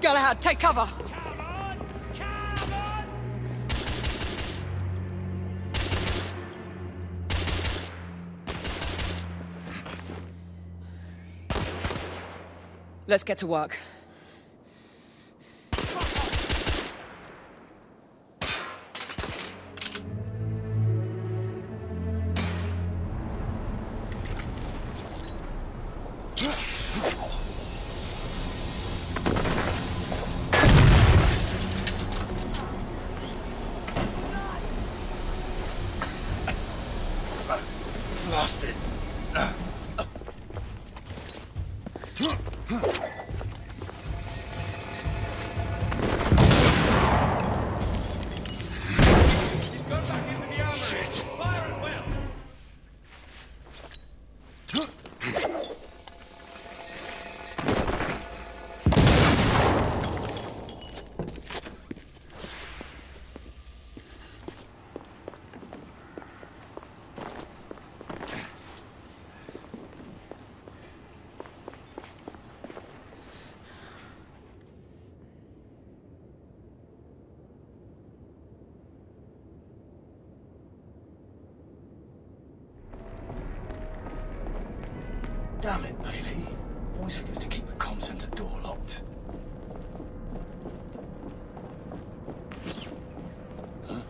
Galahad, take cover! Let's get to work. Lost it. Damn it, Bailey. Always forgets to keep the comm center door locked. Huh?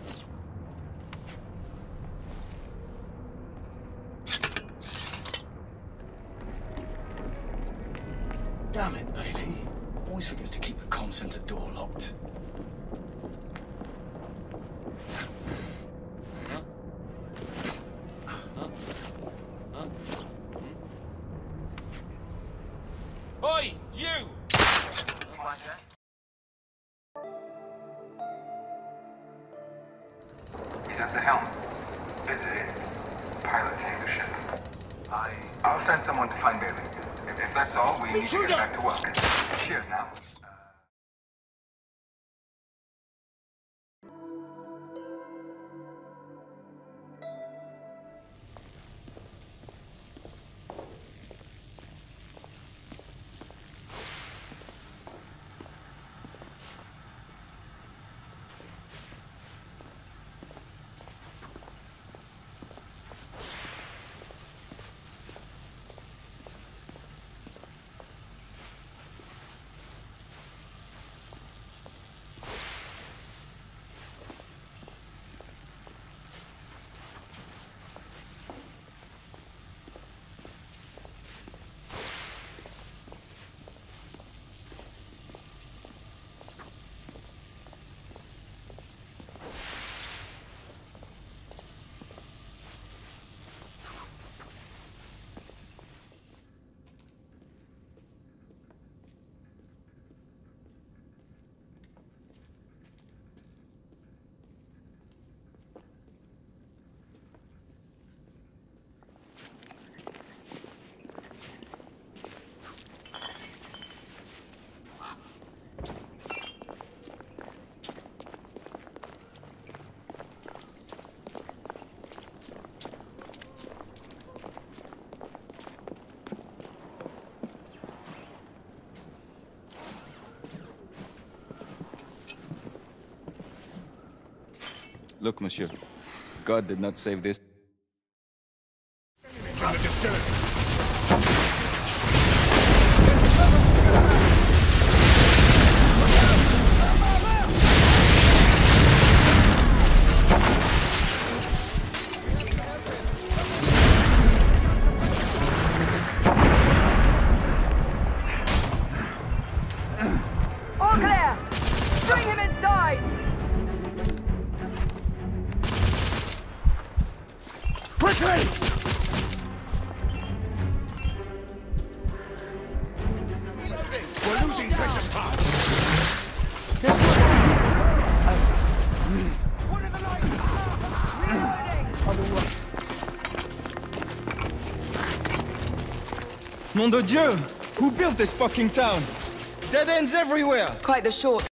Damn it, Bailey. Always forgets to keep the comm center door locked. Oi, you! He's at the helm. Visiting. Piloting the ship. I'll send someone to find Bailey. If that's all, we need to get back to work. Cheers now. Look, monsieur, God did not save this. All clear! Bring him inside! Quickly! We're losing precious time! This way! What are the lights? Reloading! Mon de Dieu! Who built this fucking town? Dead ends everywhere! Quite the short.